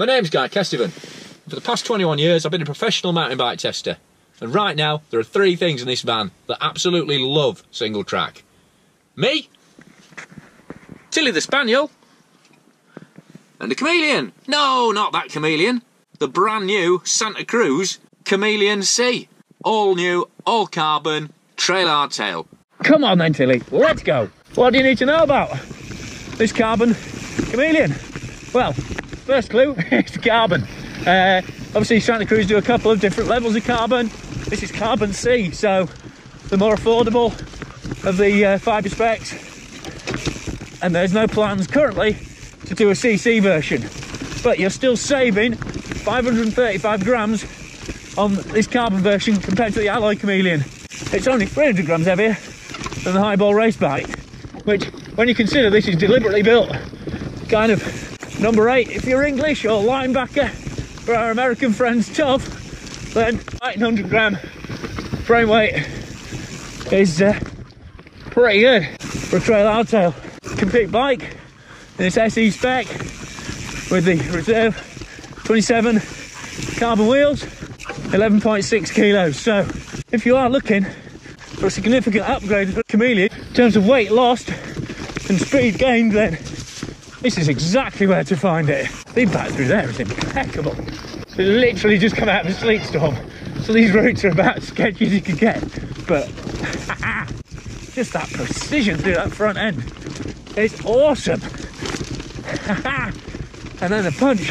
My name's Guy Kesteven. For the past 21 years, I've been a professional mountain bike tester. And right now, there are three things in this van that absolutely love single track. Me, Tilly the Spaniel, and the Chameleon. No, not that Chameleon. The brand new Santa Cruz Chameleon C. All new, all carbon, trail hardtail. Come on then, Tilly, let's go. What do you need to know about this carbon Chameleon? Well, first clue, it's carbon. Obviously Santa Cruz do a couple of different levels of carbon. This is carbon C, so the more affordable of the fibre specs. And there's no plans currently to do a CC version. But you're still saving 535 grams on this carbon version compared to the alloy Chameleon. It's only 300 grams heavier than the Highball race bike, which, when you consider this is deliberately built kind of number 8 if you're English, or linebacker for our American friends, tough, then 900 gram frame weight is pretty good for a trail hardtail. Complete bike in this SE spec with the Reserve 27 carbon wheels, 11.6 kilos. So if you are looking for a significant upgrade for Chameleon in terms of weight lost and speed gained, then this is exactly where to find it. The impact through there is impeccable. It's literally just come out of a sleet storm, so these routes are about as sketchy as you can get, but just that precision through that front end is awesome. And then the punch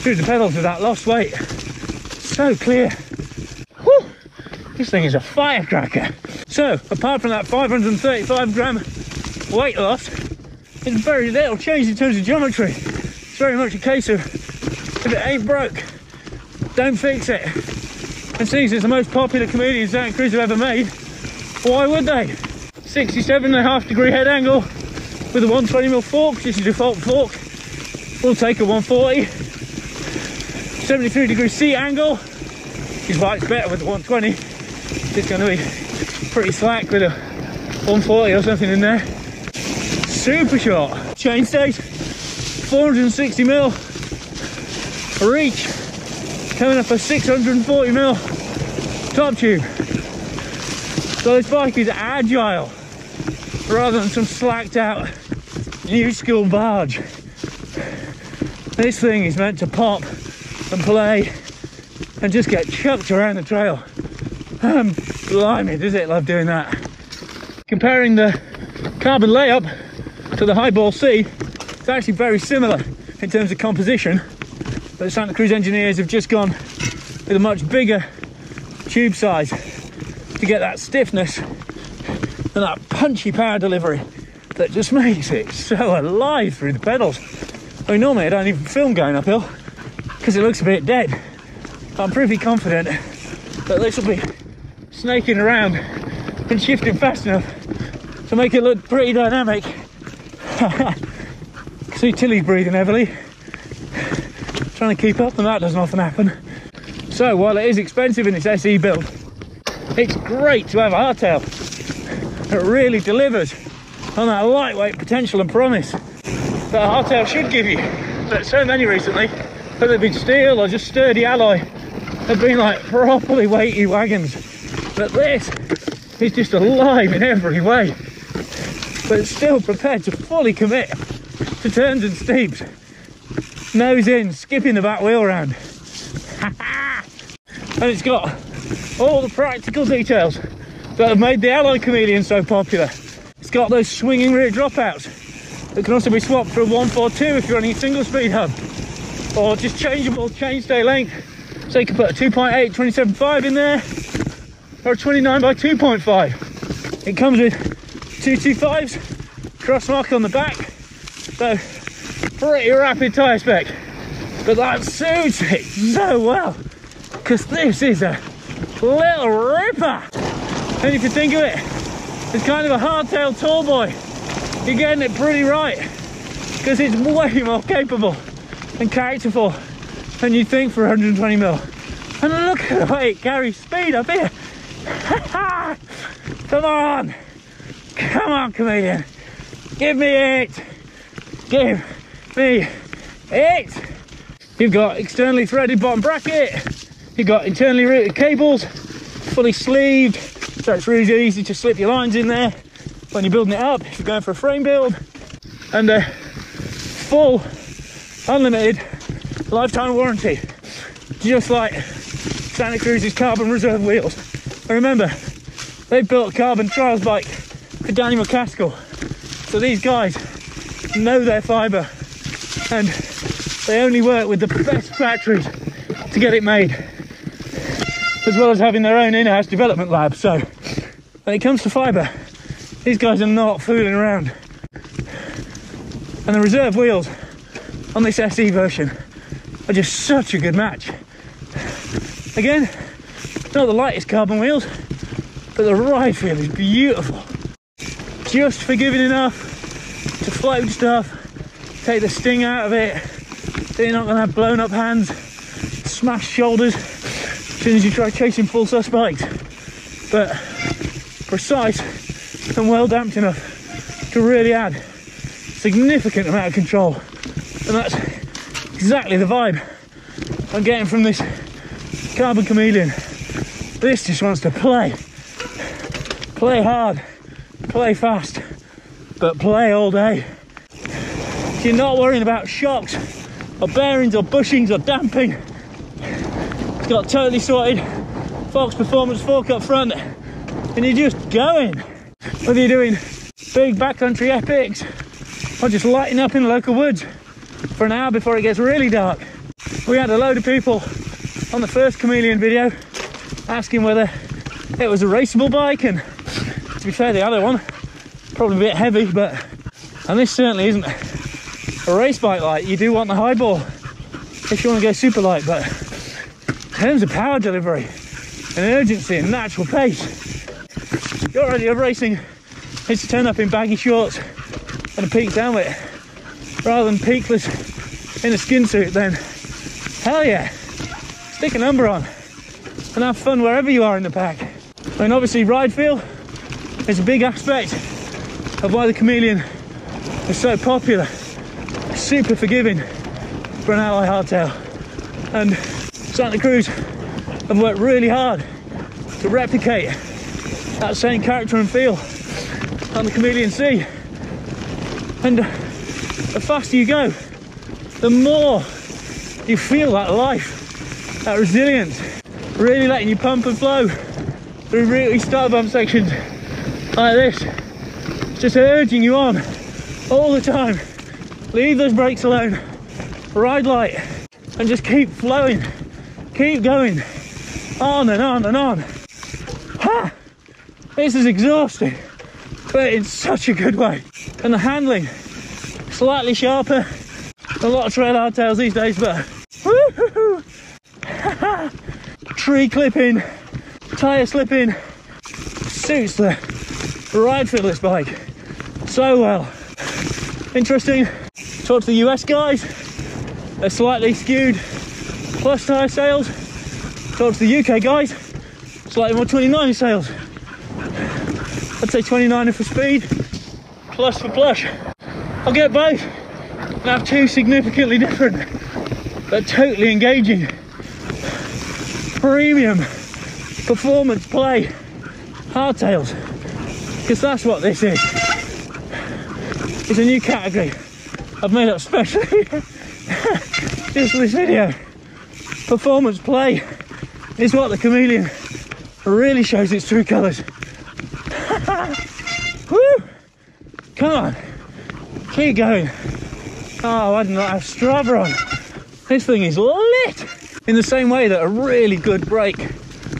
through the pedals with that lost weight, so clear. Whew, this thing is a firecracker. So apart from that 535 gram weight loss, there's very little change in terms of geometry. It's very much a case of, if it ain't broke, don't fix it. And since it's the most popular Chameleon Santa Cruz have ever made, why would they? 67.5 degree head angle with a 120mm fork. This is a default fork. We'll take a 140. 73 degree seat angle. This bike's better with the 120. It's going to be pretty slack with a 140 or something in there. Super short. Chain stays, 460mm reach, coming up a 640mm top tube. So this bike is agile rather than some slacked out new school barge. This thing is meant to pop and play and just get chucked around the trail. Blimey, does it love doing that. Comparing the carbon layup to the Highball C, it's actually very similar in terms of composition, but the Santa Cruz engineers have just gone with a much bigger tube size to get that stiffness and that punchy power delivery that just makes it so alive through the pedals. I mean, normally I don't even film going uphill because it looks a bit dead, but I'm pretty confident that this will be snaking around and shifting fast enough to make it look pretty dynamic. See Tilly's breathing heavily, trying to keep up, and that doesn't often happen. So while it is expensive in its SE build, it's great to have a hardtail. It really delivers on that lightweight potential and promise that a hardtail should give you. But so many recently, whether it be steel or just sturdy alloy, have been like properly weighty wagons. But this is just alive in every way, but still prepared to fully commit to turns and steeps. Nose in, skipping the back wheel round. And it's got all the practical details that have made the alloy Chameleon so popular. It's got those swinging rear dropouts that can also be swapped for a 142 if you're running a single speed hub, or just changeable chainstay length. So you can put a 2.8 27.5 in there, or a 29 by 2.5. It comes with 225s, crossmark on the back, so pretty rapid tyre spec, but that suits it so well, because this is a little ripper. And if you think of it, it's kind of a hardtail tall boy. You're getting it pretty right, because it's way more capable and characterful than you'd think for 120mm. And look at the way it carries speed up here. Come on. Come on, Chameleon, give me it! Give me it! You've got externally threaded bottom bracket, you've got internally routed cables, fully sleeved, so it's really easy to slip your lines in there when you're building it up, if you're going for a frame build. And a full unlimited lifetime warranty, just like Santa Cruz's Carbon Reserve wheels. And remember, they've built a Carbon trials bike for Danny McCaskill, so these guys know their fibre, and they only work with the best factories to get it made, as well as having their own in-house development lab. So when it comes to fibre, these guys are not fooling around. And the Reserve wheels on this SE version are just such a good match. Again, not the lightest Carbon wheels, but the ride feel is beautiful. Just forgiving enough to float stuff, take the sting out of it, so you're not going to have blown up hands, smashed shoulders as soon as you try chasing full sus bikes, but precise and well damped enough to really add a significant amount of control. And that's exactly the vibe I'm getting from this Carbon Chameleon. This just wants to play hard, play fast, but play all day. So you're not worrying about shocks or bearings or bushings or damping. It's got totally sorted Fox Performance fork up front, and you're just going. Whether you're doing big backcountry epics or just lighting up in the local woods for an hour before it gets really dark. We had a load of people on the first Chameleon video asking whether it was a raceable bike, and to be fair, the other one probably a bit heavy, but and this certainly isn't a race bike light. You do want the Highball if you want to go super light, but in terms of power delivery and urgency and natural pace, your idea of racing is to turn up in baggy shorts and a peaked helmet rather than peakless in a skin suit. Then hell yeah, stick a number on and have fun wherever you are in the pack. I mean, obviously ride feel is a big aspect of why the Chameleon is so popular. Super forgiving for an alloy hardtail, and Santa Cruz have worked really hard to replicate that same character and feel on the Chameleon C. And the faster you go, the more you feel that life, that resilience, really letting you pump and flow through really start bump sections like this, just urging you on all the time. Leave those brakes alone, ride light, and just keep flowing, keep going, on and on and on. Ha! This is exhausting, but in such a good way. And the handling, slightly sharper. A lot of trail hardtails these days, but woo-hoo-hoo! Tree clipping, tyre slipping, suits the ride feel of this bike so well. Interesting, talk to the US guys, they're slightly skewed plus tyre sales. Talk to the UK guys, slightly more 29 sales. I'd say 29 for speed, plus for plush. I'll get both and have two significantly different but totally engaging premium performance play hardtails, because that's what this is. It's a new category I've made up specially just for this video. Performance play is what the Chameleon really shows its true colours. Woo! Come on, keep going. Oh, I did not have Strava on. This thing is lit! In the same way that a really good brake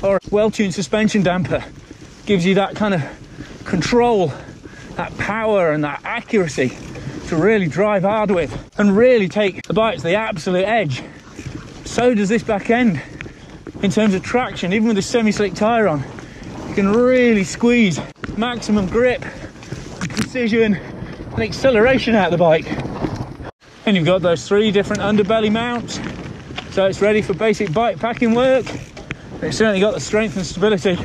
or a well-tuned suspension damper gives you that kind of control, that power and that accuracy to really drive hard with and really take the bike to the absolute edge, so does this back end in terms of traction. Even with a semi-slick tyre on, you can really squeeze maximum grip, precision and acceleration out of the bike. And you've got those three different underbelly mounts, so it's ready for basic bike packing work, but it's certainly got the strength and stability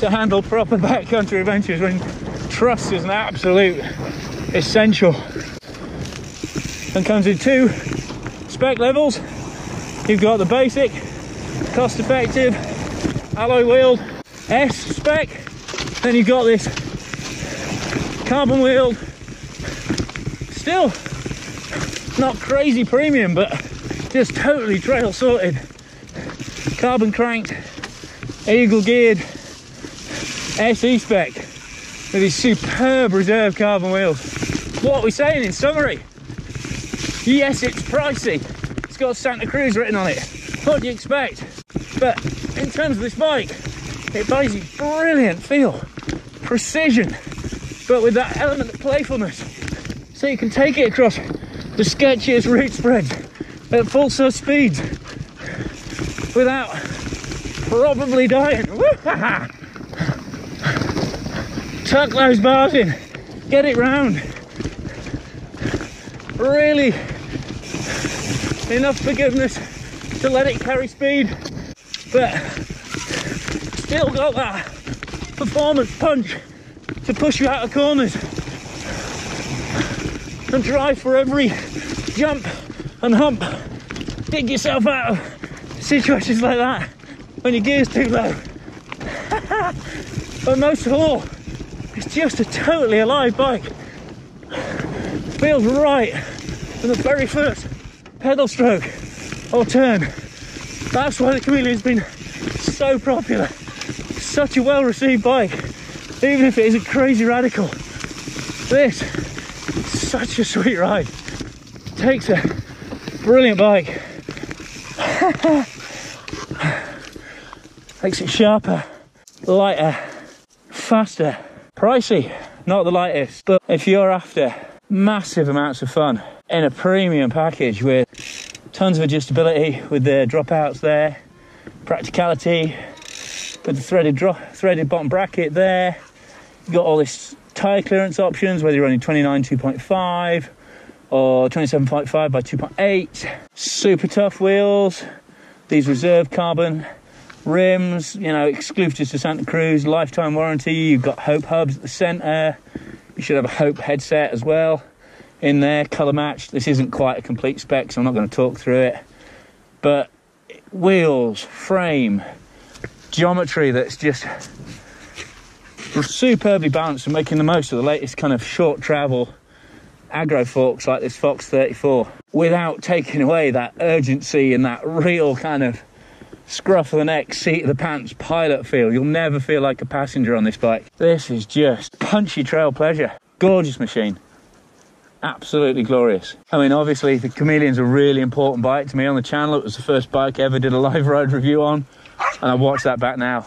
to handle proper backcountry adventures when trust is an absolute essential. And comes in two spec levels, you've got the basic, cost effective, alloy wheeled S spec, then you've got this carbon wheeled, still not crazy premium, but just totally trail sorted, carbon cranked, eagle geared SE spec with these superb Reserve carbon wheels. What are we saying in summary? Yes, it's pricey, it's got Santa Cruz written on it, what do you expect? But in terms of this bike, it buys you brilliant feel, precision, but with that element of playfulness, so you can take it across the sketchiest route spreads at full sub speeds without probably dying. Tuck those bars in, get it round. Really, enough forgiveness to let it carry speed, but still got that performance punch to push you out of corners and drive for every jump and hump. Dig yourself out of situations like that when your gear's too low. But most of all, it's just a totally alive bike. Feels right from the very first pedal stroke or turn. That's why the Chameleon's been so popular. Such a well-received bike, even if it isn't crazy radical. This is such a sweet ride. Takes a brilliant bike. Makes it sharper, lighter, faster. Pricey, not the lightest, but if you're after massive amounts of fun in a premium package with tons of adjustability, with the dropouts there, practicality, with the threaded bottom bracket there, you've got all this tire clearance options, whether you're running 29 2.5 or 27.5 by 2.8, super tough wheels, these Reserve carbon rims, you know, exclusive to Santa Cruz, lifetime warranty, you've got Hope hubs at the center. You should have a Hope headset as well in there, colour matched. This isn't quite a complete spec, so I'm not going to talk through it. But wheels, frame, geometry that's just superbly balanced and making the most of the latest kind of short travel aggro forks like this Fox 34 without taking away that urgency and that real kind of scruff of the neck, seat of the pants, pilot feel. You'll never feel like a passenger on this bike. This is just punchy trail pleasure. Gorgeous machine. Absolutely glorious. I mean, obviously the Chameleon's a really important bike to me on the channel. It was the first bike I ever did a live ride review on, and I watched that back now.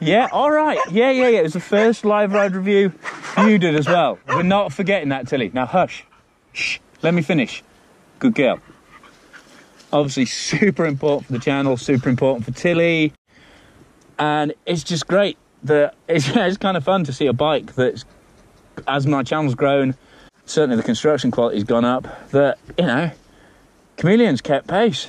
Yeah, all right. Yeah. It was the first live ride review you did as well. We're not forgetting that, Tilly. Now, hush. Shh. Let me finish. Good girl. Obviously super important for the channel, super important for Tilly, and it's just great that it's kind of fun to see a bike that's, as my channel's grown, certainly the construction quality's gone up, that, you know, Chameleon's kept pace.